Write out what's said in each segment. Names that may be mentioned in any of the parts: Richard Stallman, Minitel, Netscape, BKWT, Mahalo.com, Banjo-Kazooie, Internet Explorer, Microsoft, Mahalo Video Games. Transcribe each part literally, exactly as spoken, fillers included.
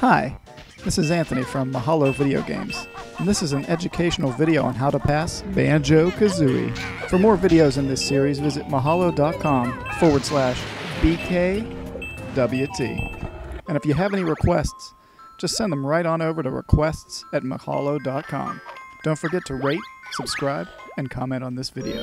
Hi, this is Anthony from Mahalo Video Games, and this is an educational video on how to pass Banjo-Kazooie. For more videos in this series, visit Mahalo.com forward slash BKWT. And if you have any requests, just send them right on over to requests at Mahalo dot com. Don't forget to rate, subscribe, and comment on this video.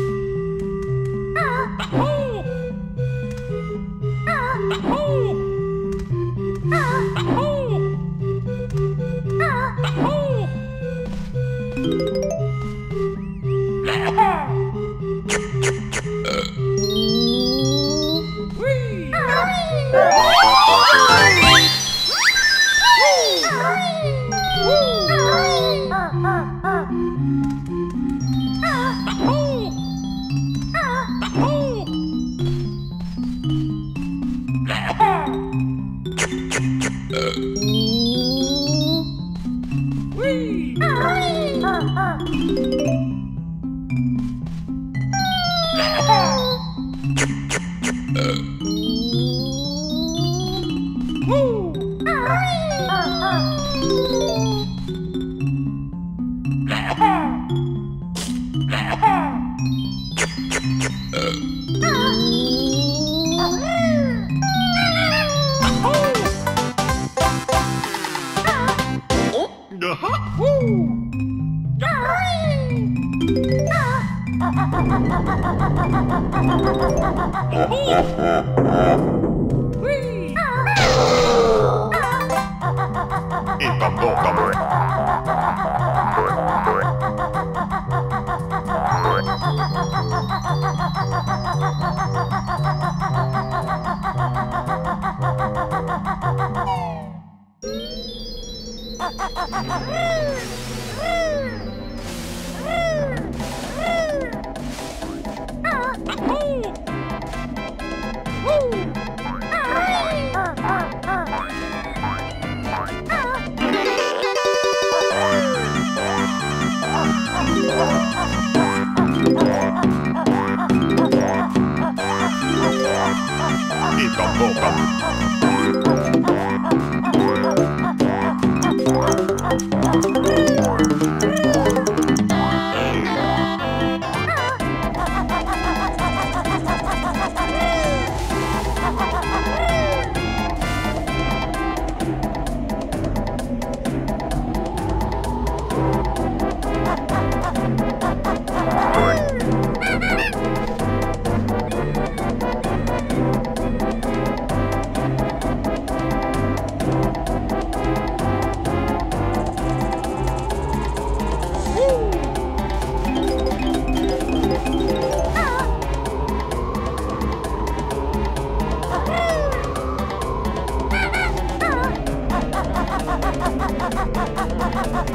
Oh,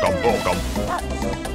Come, go, come.